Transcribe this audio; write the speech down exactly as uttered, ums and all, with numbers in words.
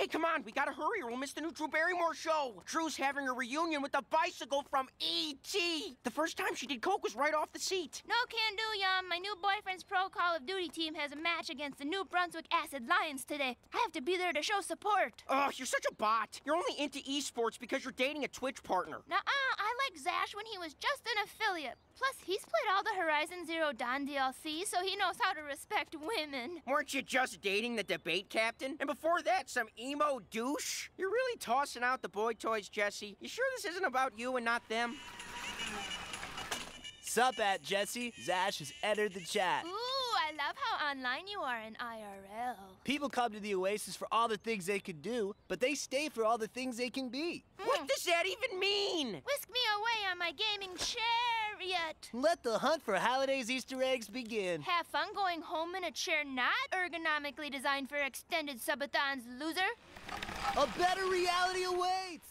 Hey, come on, we gotta hurry or we'll miss the new Drew Barrymore show. Drew's having a reunion with the bicycle from E T The first time she did coke was right off the seat. No can do, Yum. My new boyfriend's pro Call of Duty team has a match against the New Brunswick Acid Lions today. I have to be there to show support. Oh, you're such a bot. You're only into esports because you're dating a Twitch partner. Nuh-uh, I like Zash when he was just an affiliate. Plus, he's played all the Horizon Zero Dawn D L C, so he knows how to respect women. Weren't you just dating the debate captain? And before that, some emo douche? You're really tossing out the boy toys, Jesse. You sure this isn't about you and not them? Sup, at Jesse. Zash has entered the chat. Ooh, I love how online you are in I R L. People come to the Oasis for all the things they can do, but they stay for all the things they can be. Mm. What does that even mean? Whisk me away on my gaming chair. Let the hunt for holidays Easter eggs begin. Have fun going home in a chair not ergonomically designed for extended subathons, loser. A better reality awaits!